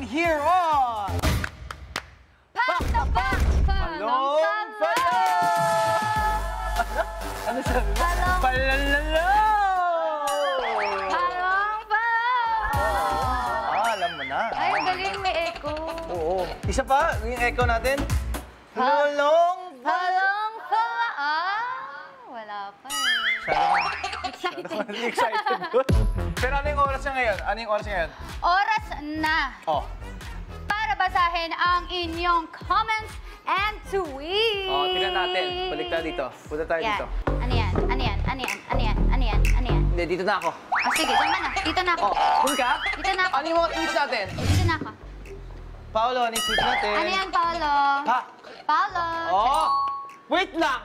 natin here on... Pak! Palong Palong! Ano sabi mo? Palong! Palong Palong! Ah, alam mo na. Ay, galing may echo. Oo. Isa pa, yung echo natin. Palong Palong Palong! Ah, wala pa eh. Excited. Excited doon. Pero ano yung oras niya ngayon? Ano yung oras niya ngayon? Oras na. Oh. Para basahin ang inyong comments and tweets. Oh, tignan natin. Balik tayo dito. Punta tayo dito. Ano yan? Ano yan? Ano yan? Ano yan? Ano yan? Ano yan? Hindi, dito na ako. Oh, sige, dito na. Dito na ako. Oh, dun ka? Dito na ako. Ano yung mga tweets natin? Dito na ako. Paolo, ano yung tweets natin? Ano yan, Paolo? Pa? Paolo. Oh, wait lang.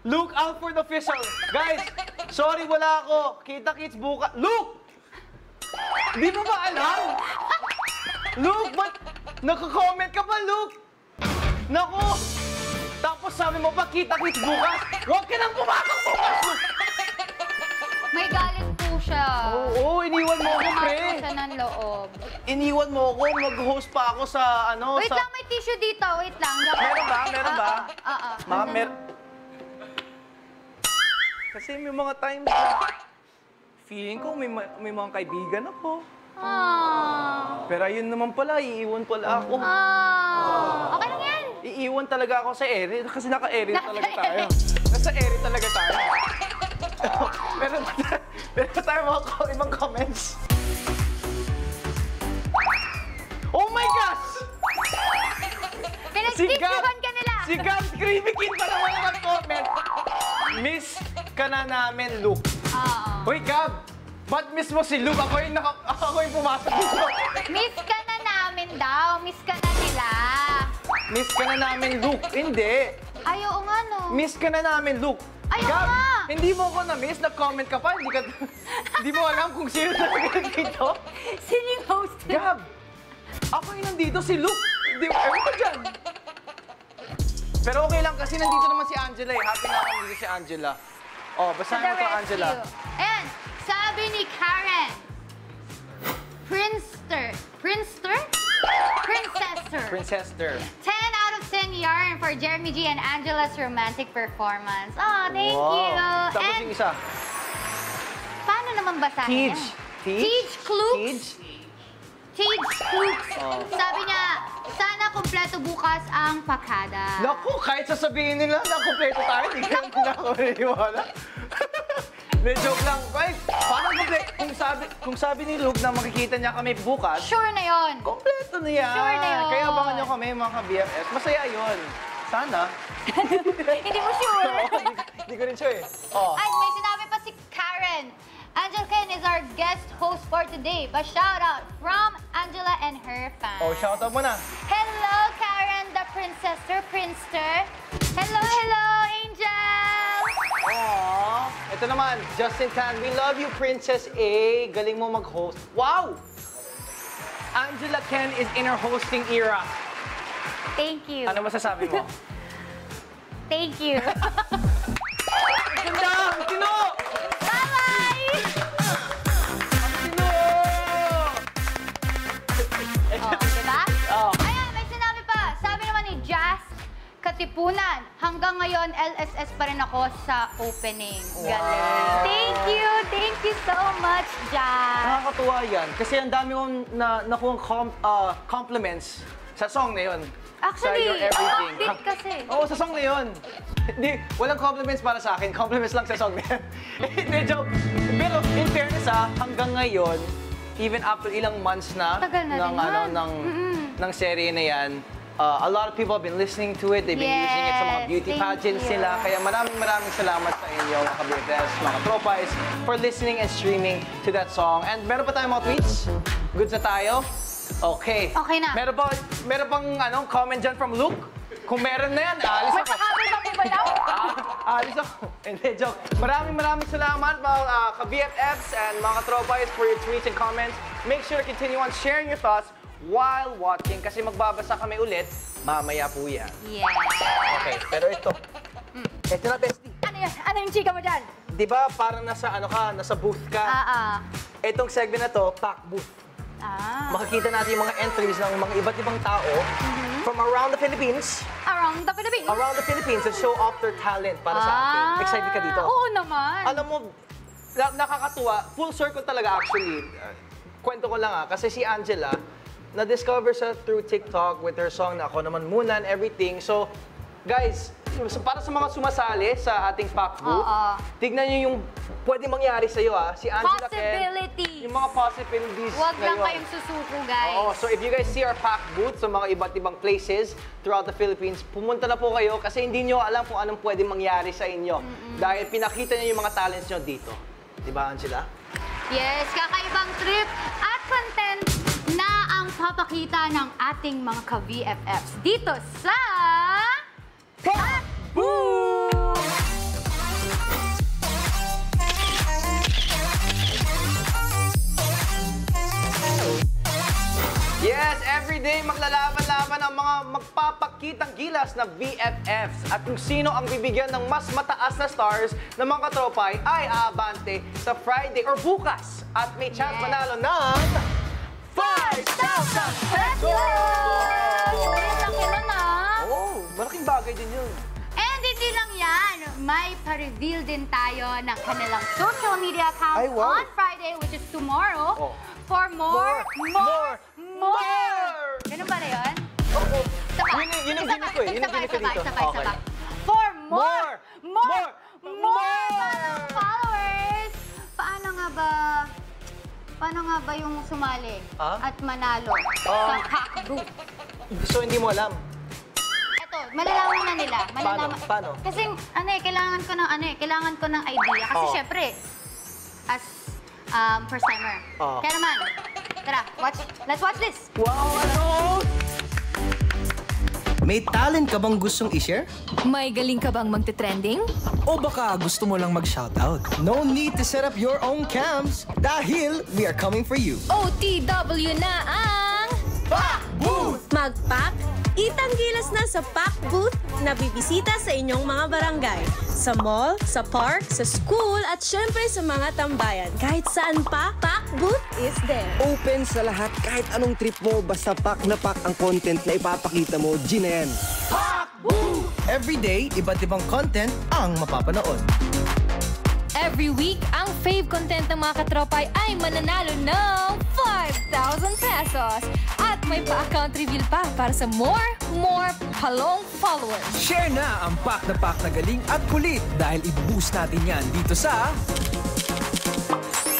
Look out for the official. Guys, sorry wala ako. Kita-kits bukas. Luke! Di mo ba alam? Luke, ba't nagko-comment ka pa, Luke? Naku! Tapos sabi mo pa, kita-kits bukas. Huwag ka nang pumasok bukas, Luke! May galit po siya. Oo, iniwan mo ako, pre. Pumasok siya ng loob. Iniwan mo ako. Mag-host pa ako sa ano. Wait lang, may tissue dito. Wait lang. Meron ba? Meron ba? Oo. Maka, meron. Kasi may mga times na feeling ko may mga kaibigan ako. Aww. Pero ayun naman pala, iiwan pala ako. Aww. Okay lang yan. Iiwan talaga ako sa ere kasi naka-ere talaga tayo. Nasa ere talaga tayo. Meron tayo mga ibang comments. Oh my gosh! Pinag-tipsuban ka nila. Si Gab Krimikin pa naman ang comment. Miss ka na namin, Luke. Oo. Uy, Gab, ba't miss mo si Luke? Ako yung pumasok dito. Miss ka na namin daw. Miss ka na nila. Miss ka na namin, Luke. Hindi. Ay, oo nga, no. Miss ka na namin, Luke. Ay, Gab, nga. Hindi mo ako na-miss. Nag-comment ka pa. Hindi mo alam kung sino talaga dito. Sino yung host? Gab, ako yung nandito, si Luke. Hindi mo, ewan ko dyan. Pero okay lang kasi nandito naman si Angela eh. Happy na ako nandito si Angela. Oh, basahin mo ito, Angela. And sabi ni Karen, Princester. 10 out of 10 yarn for Jeremy G and Angela's romantic performance. Oh, thank you. Tapos and, yung isa. Paano naman basahin? Teach Klooks. Teach Klooks. Oh. Sabi niya, sana kompleto bukas ang pakada. Naku, kahit sasabihin nila na kompleto tayo, hindi ka naniniwala. Joke lang. Guys, parang kompleto. Kung sabi ni Luke na makikita niya kami bukas, sure na yon. Kompleto na yan. Sure na yon. Kaya abangan niyo kami, mga ka-BFF. Masaya yon. Sana. Hindi mo sure. Hindi ko rin sure eh. Oh. Ay, may sinabi pa si Karen. Angel Ken is our guest host for today. But shout out from Angela and her fans. Oh, shout out mo na. Hello, Karen, the Princester. Hello, Angel. Aww. Ito naman, Justin Tan. We love you, Princess A. Galing mo mag-host. Wow! Angela Ken is in her hosting era. Thank you. Ano masasabi mo? Thank you. Ganda! Tino! Katipunan. Hanggang ngayon, LSS pa rin ako sa opening. Wow. Thank you so much, Jan. Nakakatuwa yan. Kasi ang dami kong nakuha compliments sa song na yun. Actually, upbeat kasi. Oo, sa song na yun. Walang compliments para sa akin. Compliments lang sa song na yun. Pero in fairness hanggang ngayon, even after ilang months na ng serye na yan, a lot of people have been listening to it. They've been using it sa mga beauty pageants nila. Kaya maraming salamat sa inyo, mga ka-BFFs, mga tropaes, for listening and streaming to that song. And meron pa tayong mga tweets? Goods na tayo? Okay. Okay na. Meron pang anong comment dyan from Luke? Kung meron na yan, alis ako. May pakabi pa po ba daw? Alis ako. Hindi, joke. Maraming salamat, mga ka-BFFs and mga tropaes, for your tweets and comments. Make sure to continue on sharing your thoughts while watching, kasi magbabasa kami ulit mamaya po yan. Yeah. Okay, pero ito. Ito na, bestie. Ano yun? Ano yung chika mo dyan? Diba, parang nasa booth ka. Itong segment na to, Pak Booth. Makikita natin yung mga entries ng mga iba't ibang tao from around the Philippines. Around the Philippines? Around the Philippines to show off their talent para sa atin. Excited ka dito? Oo naman. Alam mo, nakakatuwa. Full circle talaga actually. Kwento ko lang kasi si Angela, na-discover siya through TikTok with her song na Ako Naman Muna and everything. So, guys, para sa mga sumasali sa ating PAKBOOTH, tignan nyo yung pwede mangyari sa'yo, si Angela Ken, yung mga possibilities. Huwag lang kayong susuko, guys. Oo, so if you guys see our PAKBOOTH sa mga iba't ibang places throughout the Philippines, pumunta na po kayo kasi hindi nyo alam kung anong pwede mangyari sa inyo. Dahil pinakita nyo yung mga talents nyo dito. Diba, Angela? Yes, kakaibang trip at content na ang papakita ng ating mga ka-VFFs dito sa PAKBOOTH! Yes, everyday maglalaban-laban ang mga magpapakitang gilas na VFFs at kung sino ang bibigyan ng mas mataas na stars ng mga katropay ay aabante sa Friday or bukas at may chance manalo ng 5,000 pesos! Malaki na na! Oo, malaking bagay din yun. And hindi lang yan, may pa-reveal din tayo ng kanilang social media account on Friday, which is tomorrow, for more! Ganun ba na yun? Oo. Yun ang gini ko eh. Sabay. For more followers! Paano nga ba yung sumali at manalo sa PAKBOOTH? So, hindi mo alam? Ito, malalaman na nila. Paano? Kasi, kailangan ko ng idea. Kasi, syempre, as first-timer. Kaya naman, tara, let's watch this. Wow, ano? May talent ka bang gustong i-share? May galing ka bang magte-trending? O baka gusto mo lang mag-shoutout? No need to set up your own cams dahil we are coming for you. OTW na ang PAKBOOTH! Magpak, itanggilas na sa PAKBOOTH na bibisita sa inyong mga barangay. Sa mall, sa park, sa school at syempre sa mga tambayan. Kahit saan pa, PAKBOOTH is there. Open sa lahat kahit anong trip mo, basta pak na pak ang content na ipapakita mo, Gina yan. PAKBOOTH! Everyday, iba't ibang content ang mapapanood. Every week, ang fave content ng mga katropay ay mananalo ng 5,000 pesos. At may pa-account reveal pa para sa more palong followers. Share na ang pak na galing at kulit dahil i-boost natin yan dito sa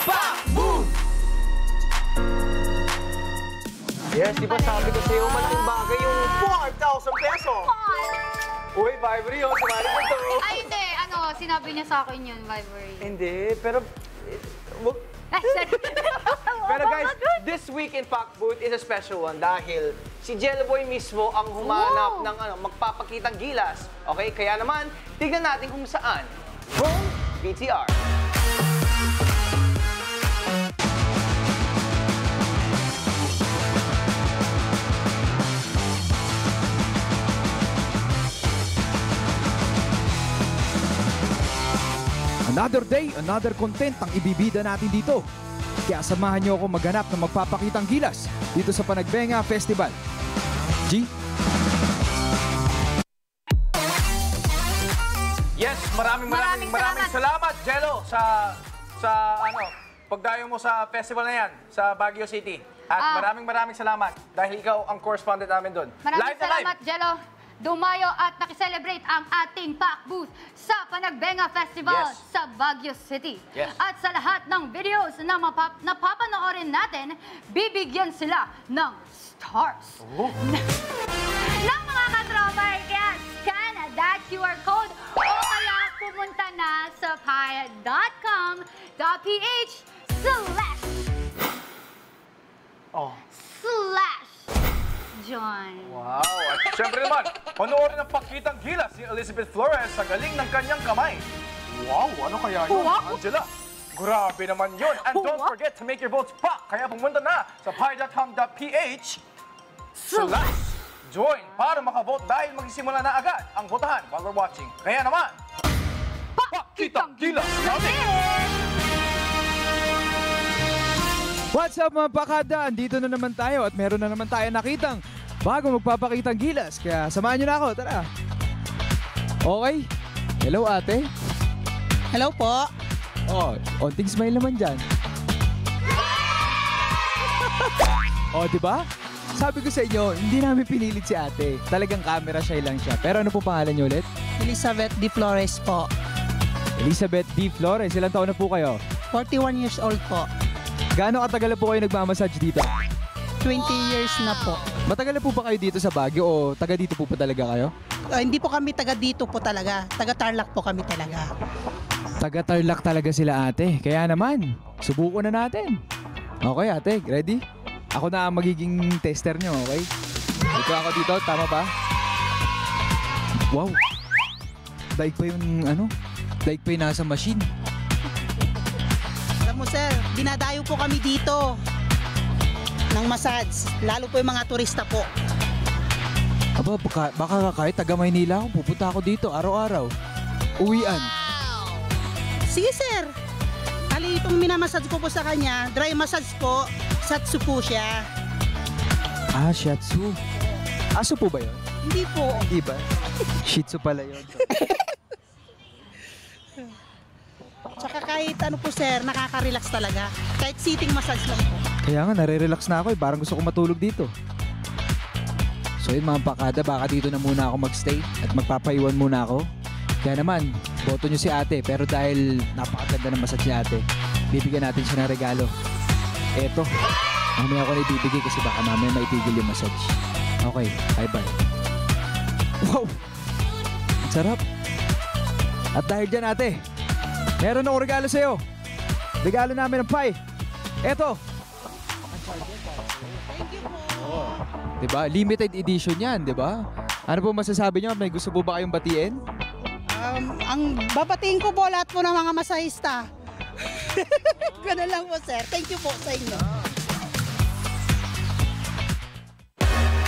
PAKBOOTH! Yes, di ba sabi ko sa'yo, malaking bagay yung 4,000 pesos? Uy, Vibery, sumali mo ito. Ay, hindi. Sinabi niya sa akin yun, Vibery. Hindi, pero... Pero guys, this week in PAKBOOTH is a special one dahil si Jello Boy mismo ang humanap ng magpapakitang gilas. Okay, kaya naman, tignan natin kung saan. Boom! BTR. Another day, another content ang ibibida natin dito. Kaya samahan niyo ako maghanap ng magpapakitang gilas dito sa Panagbenga Festival. G? Yes, maraming salamat, Jello, sa pagdayo mo sa festival na yan, sa Baguio City. At maraming salamat dahil ikaw ang correspondent namin doon. Maraming salamat, Jello. Dumayo at nakiselebrate ang ating PAKBOOTH sa Panagbenga Festival sa Baguio City. Yes. At sa lahat ng videos na napapanoorin natin, bibigyan sila ng stars. Ng mga katropay, kaya scan that QR code o kaya pumunta na sa pie.com.ph / John. Wow! At syempre naman, panoorin ang pakitang gilas ni Elizabeth Flores sa galing ng kanyang kamay. Wow! Ano kaya yun, Angela? Grabe naman yun! And don't forget to make your votes pa! Kaya pumunta na sa pie.com.ph /join para makavote dahil magsisimula na agad ang votahan while we're watching. Kaya naman, pakitang gilas natin! What's up mga pakada? Andito na naman tayo at meron na naman tayo nakitang bago magpapakitang gilas. Kaya samahan nyo na ako, tara. Okay? Hello ate. Hello po. Oh, onting smile naman dyan. Oh, diba? Sabi ko sa inyo, hindi namin pinilit si ate. Talagang camera shy lang siya. Pero ano po pangalan niyo ulit? Elizabeth D. Flores po. Elizabeth D. Flores, ilang taon na po kayo? 41 years old po. Gaano katagal na po kayo nagmamassage dito? 20 years na po. Matagal na po ba kayo dito sa Baguio o taga dito po talaga kayo? Hindi po kami taga dito po talaga. Taga Tarlac po kami talaga. Taga Tarlac talaga sila ate. Kaya naman, subukan na natin. Okay ate, ready? Ako na ang magiging tester nyo, okay? Ito ako dito, tama ba? Wow! Daig pa yung ano? Daig pa yung nasa machine. Alam mo sir, dinadayo po kami dito ng massage. Lalo po yung mga turista po. Aba, baka kahit taga Maynila ako, pupunta ako dito araw-araw. Uwian. Wow! Sige sir. Hali itong minamassage ko po sa kanya, dry massage po, satsu po siya. Ah, shatsu. Aso po ba yun? Hindi po. Hindi ba? Shitsu pala yun. Tsaka kahit ano po sir, nakaka-relax talaga. Kahit sitting massage lang po. Kaya nga, nare-relax na ako eh. Parang gusto ko matulog dito. So yun mga pakada, baka dito na muna ako magstay at magpapaiwan muna ako. Kaya naman, boto nyo si ate. Pero dahil napakaganda ng massage ni ate, bibigyan natin siya ng regalo. Eto, mamaya ako na ibibigay kasi baka mamaya maitigil yung massage. Okay, bye-bye. Wow! Ang sarap! At dahil dyan ate, meron ako regalo sa'yo. Regalo namin ng pie. Eto. Thank you po. Diba? Limited edition yan, diba? Ano po masasabi nyo? May gusto po ba kayong batiin? Ang babatiin ko po lahat po ng mga masahista. Ganun lang po, sir. Thank you po sa inyo.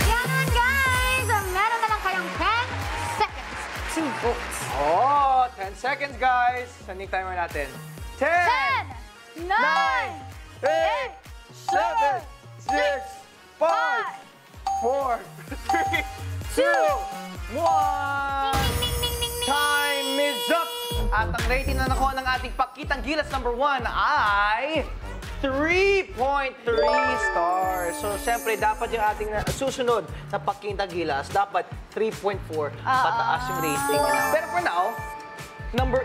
Ganun, guys! Meron na lang kayong 10 seconds to vote. Oh, 10 seconds, guys. Sanding timer natin. 10, 9, 8, 7, 6, 5, 4, 3, 2, 1. Time is up! At ang rating na nakuha ng ating pakitang gilas number 1 ay 3.3 stars. So, siyempre, dapat yung ating susunod na pakitang gilas, dapat 3.4 pataas yung rating. Pero for now,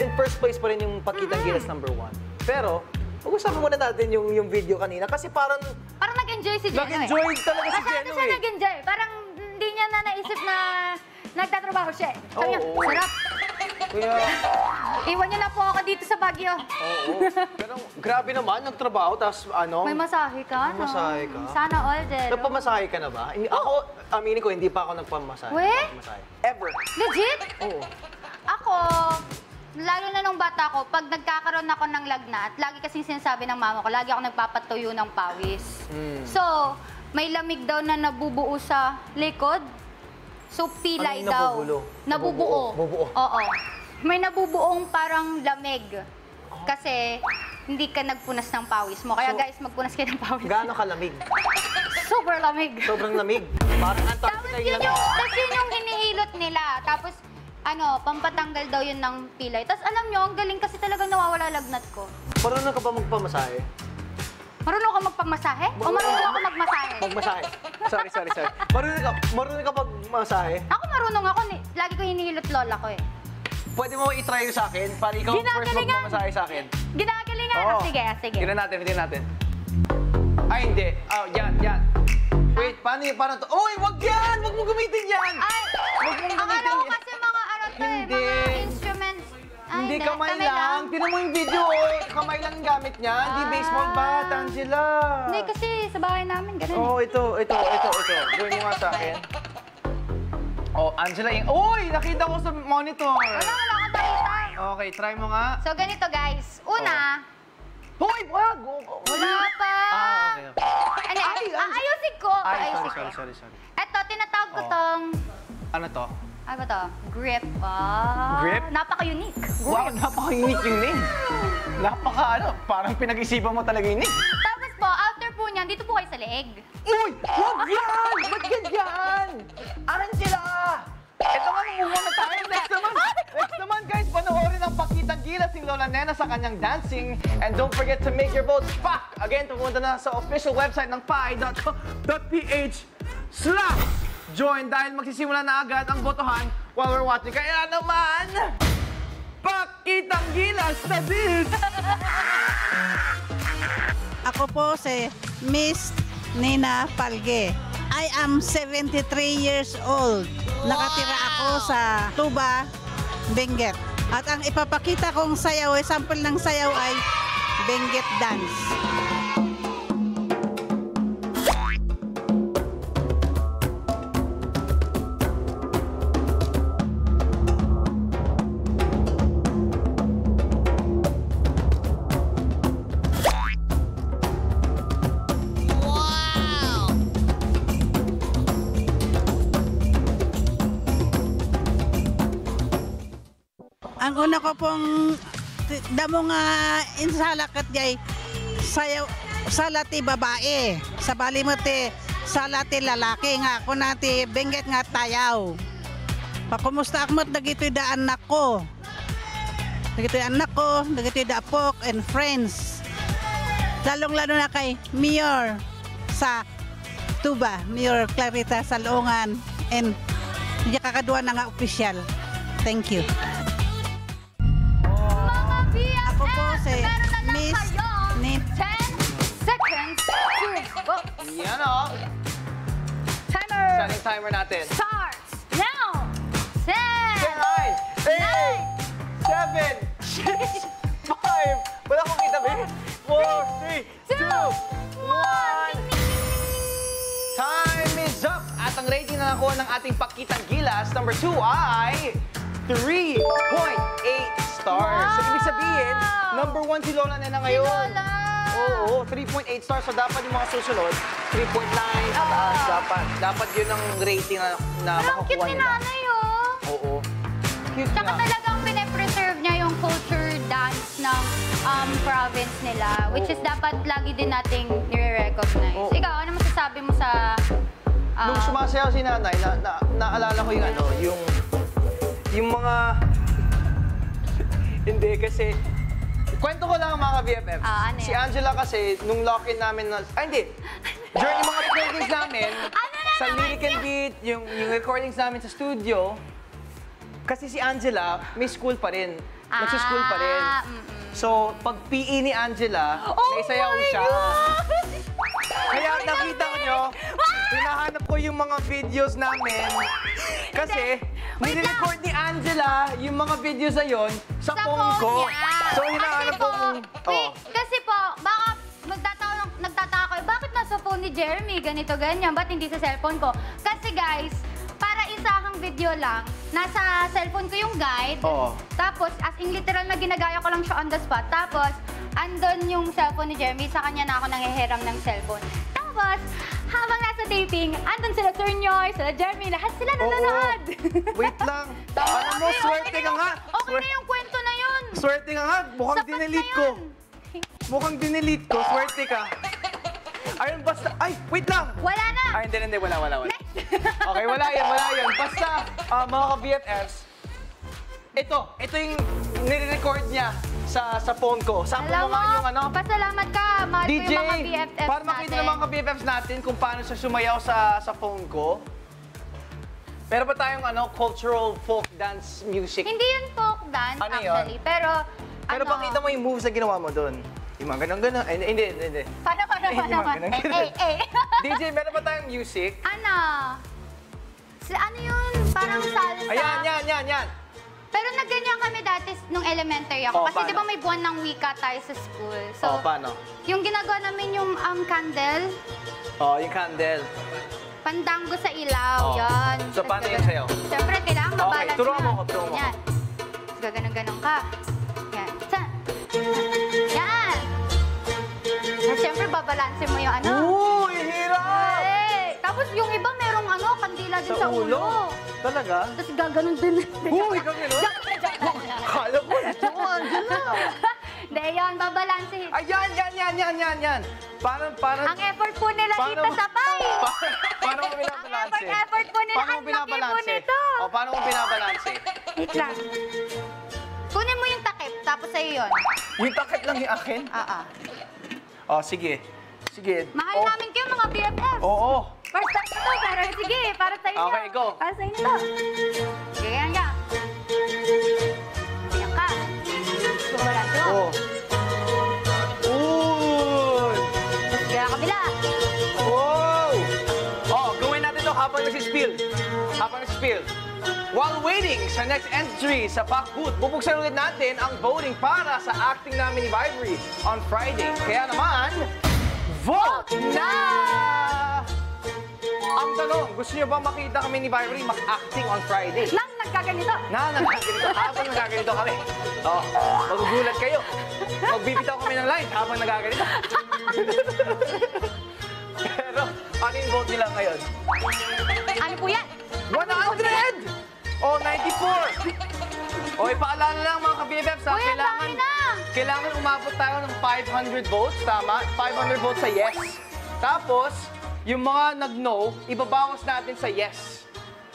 in first place pa rin yung pakitang gilas number 1. Pero, pag-usapan muna natin yung video kanina kasi parang nag-enjoy si Geno. Nag-enjoy talaga si Geno. Siya nag-enjoy. Parang hindi niya na naisip na nagtatrabaho siya. Sabi niya, sarap. Iwan niyo na po ako dito sa Baguio. Oo. Pero grabe naman, nagtrabaho, tapos ano? May masahe ka, no? Masahe ka. Sana all, Geno. Nagpamasahe ka na ba? Ako, aminin ko, hindi pa ako nagpamasahe. Weh? Ever. Legit? Oo. Ako, lalo na nung bata ko, pag nagkakaroon ako ng lagnat, lagi kasing sinasabi ng mama ko, lagi ako nagpapatuyo ng pawis. So, may lamig daw na nabubuo sa likod. So, pilay daw. Nabubuo. Oo. May nabubuong parang lamig. Kasi, hindi ka nagpunas ng pawis mo. Kaya guys, magpunas kayo ng pawis. Gaano ka lamig? Sobrang lamig. Sobrang lamig. Parang Antarctica yung lamig. Tapos yun yung hinihilot nila. Tapos, ano, pampatanggal daw yun ng pilay. Tapos alam nyo, ang galing kasi talagang nawawala lagnat ko. Marunong ka ba magpamasahe? Marunong ka magpamasahe? O marunong ako magmasahe? Magmasahe. Sorry. Marunong ka magmasahe? Ako marunong ako. Lagi ko hinihilot lola ko eh. Pwede mo i-try yun sa akin para ikaw first magpamasahe sa akin. Ginagalingan. Oh, sige. Tignan natin. Ay, hindi. Oh, yan. Wait, paano to? Uy, wag yan! Wag mo gamitin yan! Ay! Hindi. Instruments. Ay, hindi, kamay lang. Tinan mo yung video, eh. Kamay lang gamit niya. Hindi baseball bat, Angela. Hindi, kasi sa bahay namin, ganun. Oo, oh, ito. Gawin mo nga sa akin. Oh, Angela, yung... Uy, nakita ko sa monitor. Wala akong nakita. Okay, try mo nga. So, ganito, guys. Una... Hoy, wag! Wala pa! Okay. Ayusin ko. Eto, tinatawag ko tong... Ano to? Ano ba ito? Grip. Ah, grip? Napaka-unique. Wow, napaka-unique yung name. Parang pinag-isipan mo talaga yung name. Tapos po, outer niyan, dito po kayo sa leeg. Uy! Huwag yan! Ba't ganyan? Aran sila! Ito nga, umuha na tayo. Next naman guys, panoorin ang pakitang gilas ni Lola Nena sa kanyang dancing. And don't forget to make your votes back. Again, pumunta na sa official website ng pie.com.ph/join dahil magsisimula na agad ang botohan while we're watching. Kaya naman, pakitang gilas na this! Ako po si Miss Nina Palge. I am 73 years old. Nakatira ako sa Tuba, Benguet. At ang ipapakita kong sayaw, sample ng sayaw ay Benguet Dance. Ang una ko pong damong insalakat jay salati babae, sa balimati salati lalaki nga ako nati Benguet nga tayaw. Pakumusta akmat dagitoy da anak ko. Dagitoy anak ko, dagitoy da apok and friends. Lalong-lalo na kay Mayor sa Tuba, Mayor Clarita Salongan and yung kakaduwa na nga opisyal. Thank you. Miss Nip. 10 seconds to vote. Yan o. Timer. Saan yung timer natin? Starts now. 10, 9, 8, 7, 6, 5. Wala akong kita ba? 4, 3, 2, 1. Time is up. At ang rating na nakuha ng ating pakitang gilas, number 2 ay 3.8. Stars. So, ibig sabihin, number 1 si Lola Nena ngayon. Si Lola! Oo, 3.8 stars. So, dapat yung mga susunod, 3.9 at taas. Dapat yun ang rating na makukuha nila. Pero ang cute ni nanay, oh! Oo. Cute na. Saka talagang pinapreserve niya yung culture dance ng province nila, which is dapat lagi din nating nire-recognize. Ikaw, ano masasabi mo sa... Nung sumasayaw si nanay, naalala ko yung ano, yung mga... Hindi, kasi... Kwento ko lang mga BFF. Ano si Angela kasi, nung lock-in namin na... Ay, hindi! During yung mga recordings namin, sa Lyric and Beat, yung recordings namin sa studio, kasi si Angela, may school pa rin. Nagsuschool pa rin. So, pag PE ni Angela, may sayaw siya. Kaya nakita ko nyo, hinahanap ko yung mga videos namin. Kasi, nire-record ni Angela yung mga videos na yun sa phone ko. So, hinahanap ko yung... Kasi po, baka nagtataka ko, bakit nasa phone ni Jeremy ganito, ganyan? Ba't hindi sa cellphone ko? Kasi guys, para isa akong video lang, nasa cellphone ko yung guide. Tapos, as in literal na ginagaya ko lang siya on the spot. Tapos, andon yung cellphone ni Jeremy, sa kanya na ako nanghihiram ng cellphone. Tapos, habang nasa taping, andun sila Turnyoy, sila Jeremy, lahat sila nanonood. Wait lang. Ano mo, swerte ka nga. Okay na yung kwento na yun. Swerte ka nga. Mukhang dinelete ko. Mukhang dinelete ko. Swerte ka. Ayun, basta. Ay, wait lang. Wala na. Ay, hindi. Wala. Okay, wala yan. Basta, mga ka-BFFs, ito yung nire-record niya sa phone ko. Sample mo nga yung ano. Pasalamat ka, mahal ko yung mga BFFs natin. Para makita ng mga BFFs natin kung paano siya sumayaw sa phone ko. Meron pa tayong ano, cultural folk dance music. Hindi yun folk dance ano actually, yun? Pero pakita mo yung moves na ginawa mo doon. Yung mga ganun-ganun. Hindi. Paano? DJ, meron pa tayong music. Ano yun? Parang salsa. Ayan. Pero nagganyan kami dati nung elementary ako. Kasi di ba may buwan ng wika tayo sa school. So, paano? Yung ginagawa namin yung candle. Yung candle. Pandango sa ilaw. Yan. So, paano yun sa'yo? Siyempre, kailangan mabalance. Okay, turuan mo. Yan. Gaganong-ganong ka. Yan. Yan. Siyempre, babalansin mo yung ano. Uy, hirap! Tapos yung iba merong ano, kandila din sa ulo. Talaga? Tapos gaganon din. Uy, gano'n? Kala ko, ito mo, Angela. Hindi, yun, babalansin. Ayan. Parang ang effort po nila dito sa pie. Paano mo binabalanse? Ang effort po nila, ang laki po nito. O, paano mo binabalanse? Wait lang. Kunin mo yung takip, tapos sa'yo yun. Yung takip lang yung akin? Oo. O, sige. Sige. Mahal namin kayo mga BFF. Oo. Para sa'yo ito, pero sige, para sa'yo niya. Okay, go. Para sa'yo nito. Sige, yan ka. Ayan ka. Sumula ko. Oo. Habang nagsispill. While waiting sa next entry sa PAKBOOTH, bubuksan ulit natin ang voting para sa acting namin ni Vibery on Friday. Kaya naman, vote na! Ang tanong, gusto niyo ba makita kami ni Vibery mag-acting on Friday? Nang nagkaganito. Habang nagkaganito kami. Oh, magugulat kayo. Magbibitaw kami ng line habang nagkaganito. Pero, ano yung vote nila ngayon? Ano po yan? 100! O, 94! O, ipaalala lang mga ka-BFF sa kailangan umabot tayo ng 500 votes, tama? 500 votes sa yes. Tapos, yung mga nag-no, ibabawas natin sa yes.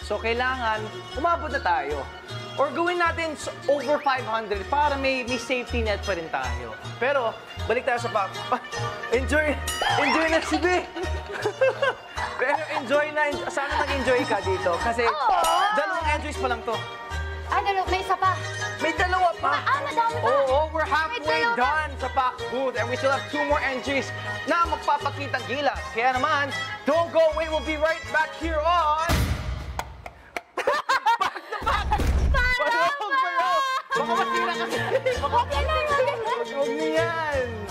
So, kailangan umabot na tayo. Or gawin natin over 500 para may safety net pa rin tayo. Pero, balik tayo sa PAKBOOTH. Enjoy na si B! Pero enjoy na. Sana nag-enjoy ka dito. Kasi dalawang entries pa lang to. May isa pa. May dalawa pa. Madami pa. Oo, we're halfway done sa PAKBOOTH. And we still have 2 more entries na magpapakitang gilas. Kaya naman, don't go away. We'll be right back here on... Parang! Baka masira kasi. Huwag niyan!